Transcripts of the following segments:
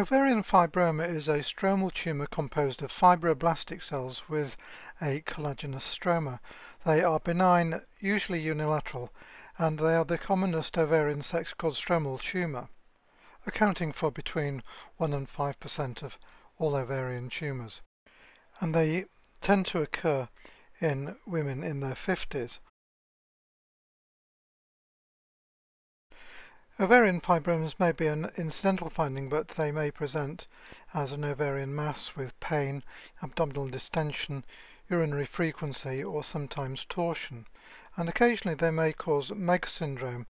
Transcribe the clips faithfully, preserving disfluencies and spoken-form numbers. Ovarian fibroma is a stromal tumour composed of fibroblastic cells with a collagenous stroma. They are benign, usually unilateral, and they are the commonest ovarian sex called stromal tumour, accounting for between one and five percent of all ovarian tumours. And they tend to occur in women in their fifties. Ovarian fibromas may be an incidental finding, but they may present as an ovarian mass with pain, abdominal distension, urinary frequency, or sometimes torsion. And occasionally they may cause Meigs syndrome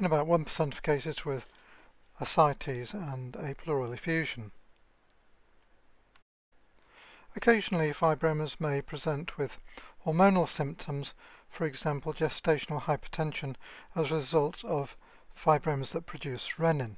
in about one percent of cases with ascites and a pleural effusion. Occasionally fibromas may present with hormonal symptoms, for example gestational hypertension, as a result of fibromas that produce renin.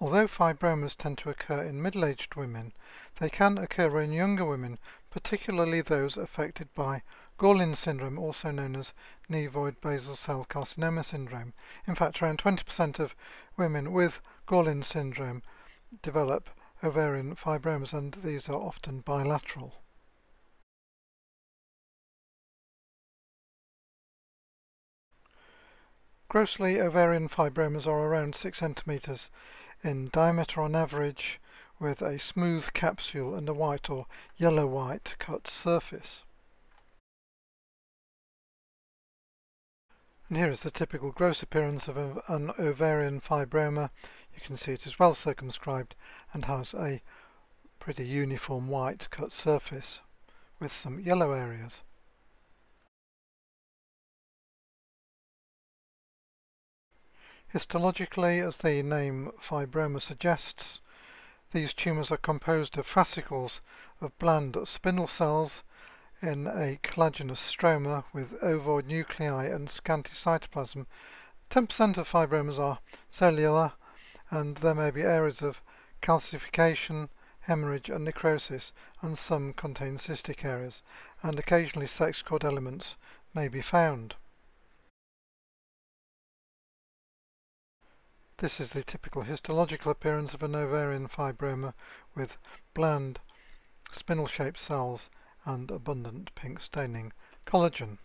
Although fibromas tend to occur in middle-aged women, they can occur in younger women, particularly those affected by Gorlin syndrome, also known as nevoid basal cell carcinoma syndrome. In fact, around twenty percent of women with Gorlin syndrome develop ovarian fibromas, and these are often bilateral. Grossly, ovarian fibromas are around six centimetres in diameter on average, with a smooth capsule and a white or yellow-white cut surface. And here is the typical gross appearance of an ovarian fibroma. You can see it is well circumscribed and has a pretty uniform white cut surface with some yellow areas. Histologically, as the name fibroma suggests, these tumours are composed of fascicles of bland spindle cells in a collagenous stroma with ovoid nuclei and scanty cytoplasm. ten percent of fibromas are cellular, and there may be areas of calcification, hemorrhage and necrosis, and some contain cystic areas, and occasionally sex cord elements may be found. This is the typical histological appearance of an ovarian fibroma with bland spindle-shaped cells and abundant pink staining collagen.